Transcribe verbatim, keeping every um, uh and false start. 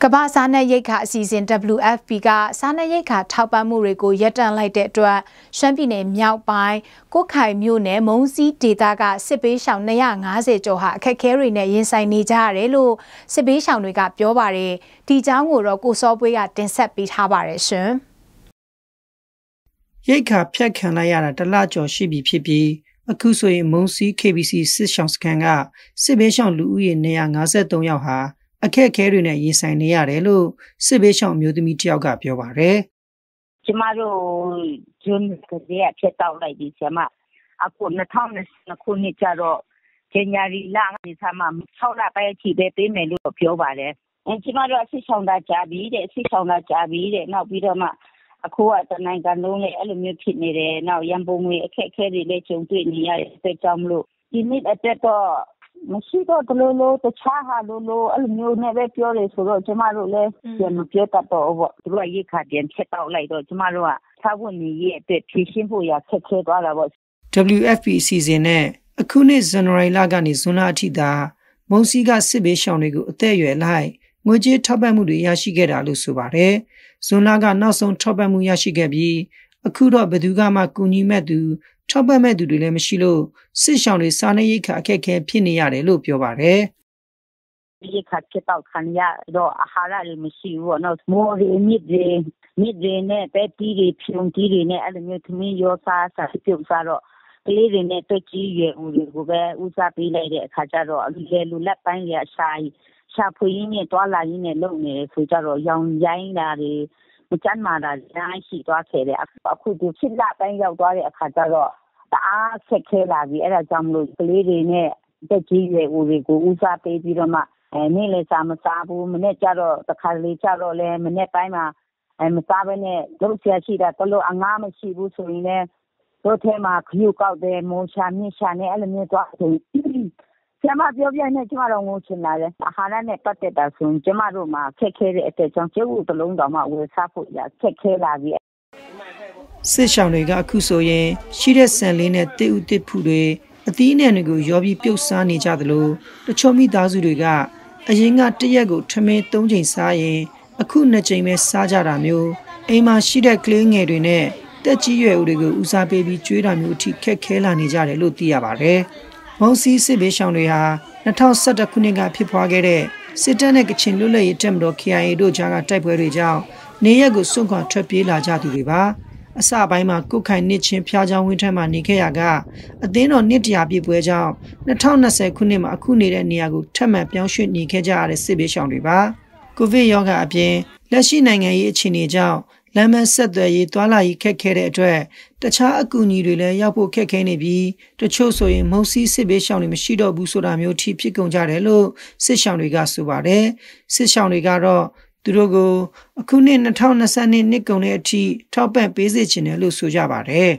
Kaba sana yeka season W F P ka sana yeka taupa mureko yatan lai de dwa Shanpine miao pai Kokai mune monsi data ka sebe shang na ya ngase joha kakeri ne yinsai ni jare lo sebe shang we ka pyobare ti jang wo ro ko sobwe ya tin set pi tha ba de shin Yeka phyat khan la ya da la jaw shi bi phit pi aku so yin monsi K B C sit shang scan ka sebe shang lu uye two fifty-three yaw ha အခဲခဲတွေနဲ့ရင်ဆိုင်နေရတယ်လို့စစ်ဘေးရှောင်မျိုးသမီးတယောက်ကပြောပါရယ်ကျမတို့ဂျွန်းကလေးကဖြစ်တောက်လိုက်ပြီးဆရာမအခု W F P season နဲ့အခုနှစ် January လကနေ June လအထိသာမုံစီကစစ်ဘေးရှောင်တွေကိုအသက်အရွယ်လိုက်ငွေကြေးထောက်ပံ့မှုတွေရရှိခဲ့တာလို့ဆိုပါတယ် June လကနောက်ဆုံးထောက်ပံ့မှုရရှိခဲ့ပြီးအခုတော့ဘယ်သူကမှကူညီမဲ့သူ ချောက်ပတ်မဲ့သူတွေလည်းမရှိလို့စစ်ဆောင်တွေစားနေရိက္ခအခက်အခဲဖြစ်နေရတယ်လို့ပြောပါတယ် အားခက်ခဲလာပြီအဲ့ဒါကြောင့်မလို့ကလေးတွေနဲ့တက်ကြီးရွယ်ဦးတွေကိုဦးစားပေးပြီးတော့မှအဲနေ့လေစာမစားဘူးမနေ့ကျတော့တခါလေကျတော့လဲမနေ့ပိုင်းမှာမစားဘဲနဲ့ရုပ်ဆရာရှိတာတလို့အငားမရှိဘူးဆိုရင်လဲတို့ထဲမှာခယူကောက်တယ်မိုးချာမြင့်ချာနဲ့အဲ့လိုမျိုးသွားတယ်ဆရာမပြောပြနဲ့ကျမတော့ငိုချင်လာတယ်ဟာနဲ့ပတ်သက်တာဆိုရင်ကျမတို့မှာခက်ခဲတဲ့အတဲကြောင့်ကျေးဇူးတလုံးတော်မှဝယ်စားဖို့ရခက်ခဲလာပြီ စစ်ရှောင်တွေကအခုဆိုရင်ရှိတဲ့ဆန်လေးနဲ့တိဥတိဖူတွေအသီးနဲ့တွေကိုရောပြီးပြုတ်စားနေကြသလိုတချို့မိသားစုတွေက နေရကိုစွန့်ခွာထွက်ပြေးလာကြသူတွေပါအစပိုင်းမှာကုတ်ခိုင်နှစ်ချင်းဖျားချောင်းဝင်းထက်မှာနေခဲ့ရကအသင်းတော်နှစ်တရာပြည့်ပွဲကြောင့် သူတို့ကိုအခုနှစ် ၂၀၂၂ နှစ်ကုန်တဲ့အထိထောက်ပံ့ပေးစေချင်တယ်လို့ဆိုကြပါတယ်